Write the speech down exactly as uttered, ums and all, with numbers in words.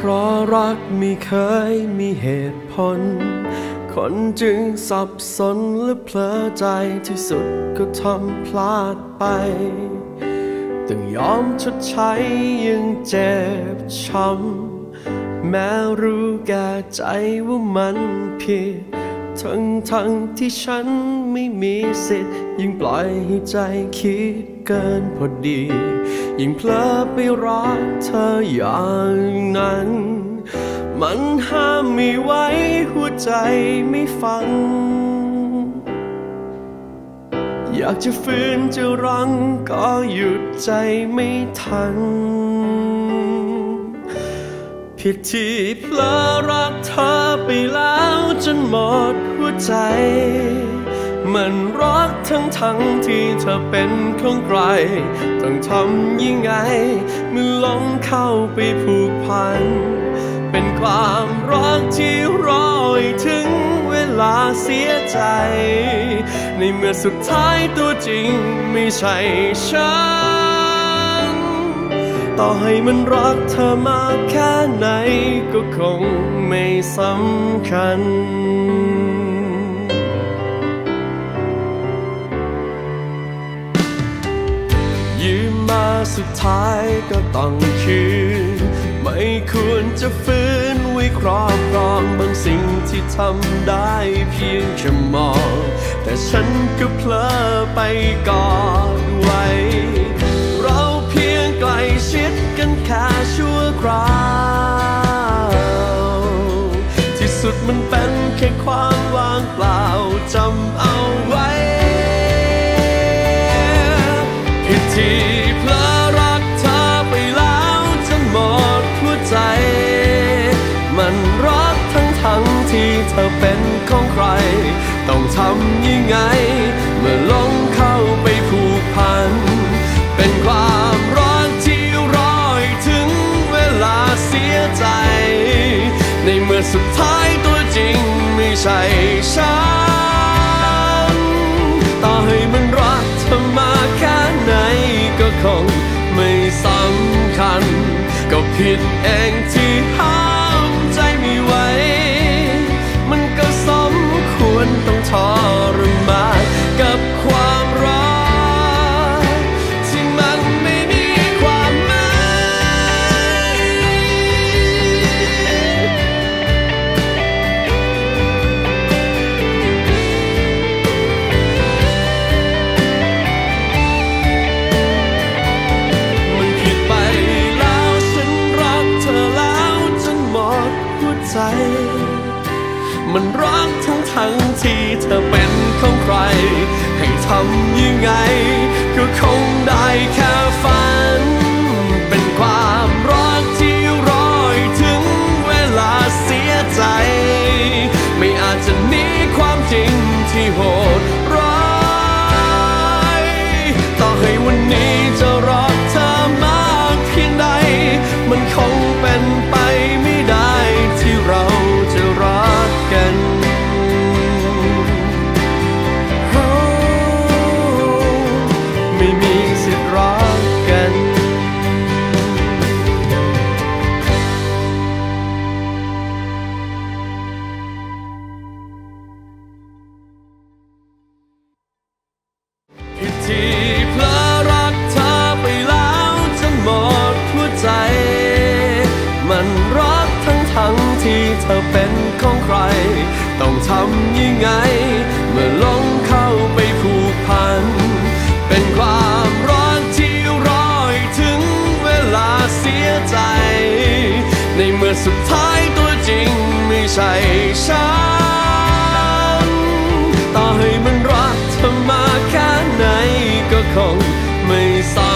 เพราะรักไม่เคยมีเหตุผลคนจึงสับสนและเพลิดใจที่สุดก็ทำพลาดไปต้องยอมชดใช้ยังเจ็บช้ำแม้รู้แก่ใจว่ามันผิดทั้งทั้งที่ฉันไม่มีสิทธิ์ยิ่งปล่อยให้ใจคิดเกินพอดียิ่งเพลิดไปรักเธออย่างนั้นมันห้ามไม่ไหวหัวใจไม่ฟังอยากจะฝืนจะรั้งก็หยุดใจไม่ทันผิดที่เพลิดรักเธอไปแล้วจนหมดหัวใจมันรักทั้งทั้งที่เธอเป็นของใครต้องทำยังไงเมื่อหลงเข้าไปผูกพันเป็นความรักที่รอให้ถึงเวลาเสียใจในเมื่อสุดท้ายตัวจริงไม่ใช่ฉันต่อให้มันรักเธอมากแค่ไหนก็คงไม่สำคัญยืมมาสุดท้ายก็ต้องคืนไม่ควรจะฝืนไว้ครอบครองบางสิ่งที่ทำได้เพียงแค่มองแต่ฉันก็เพลอไปกอดไว้เราเพียงใกล้ชิดกันแค่ชั่วคราวที่สุดมันเป็นแค่ความว่างเปล่าจำเอาไว้ที่เพลอรักเธอไปแล้วจนหมดหัวใจมันรักทั้งทั้งที่เธอเป็นของใครต้องทำยังไงเมื่อหลงเข้าไปผูกพันเป็นความรักที่รอให้ถึงเวลาเสียใจในเมื่อสุดท้ายตัวจริงไม่ใช่ฉันต่อให้มันรักเธอมาแค่ไหนก็คงไม่สำคัญก็ผิดเองที่ห้ามใจไม่ไหวมันก็สมควรต้องทรมานกับความรักที่มันไม่มีความหมายมันผิดไปแล้วฉันรักเธอแล้วจนหมดหัวใจมันรักทั้งทั้งที่เธอเป็นของใครให้ทำยังไงก็คงได้แค่ฝันเป็นความรักที่รอให้ถึงเวลาเสียใจไม่อาจจะหนีความจริงที่โหดร้ายต่อให้วันนี้จะรักเธอมากเพียงใดมันคงเป็นไปไม่ได้ที่เราจะรักกันไม่มีสิทธิ์รักกันผิดที่เพลอรักเธอไปแล้วจนหมดหัวใจมันรักทั้งทั้งที่เธอเป็นของใครต้องทำยังไงเมื่อหลงเข้าไปผูกพันเป็นความรักที่รอให้ถึงเวลาเสียใจในเมื่อสุดท้ายตัวจริงไม่ใช่ฉันต่อให้มันรักเธอมาแค่ไหนก็คงไม่สำ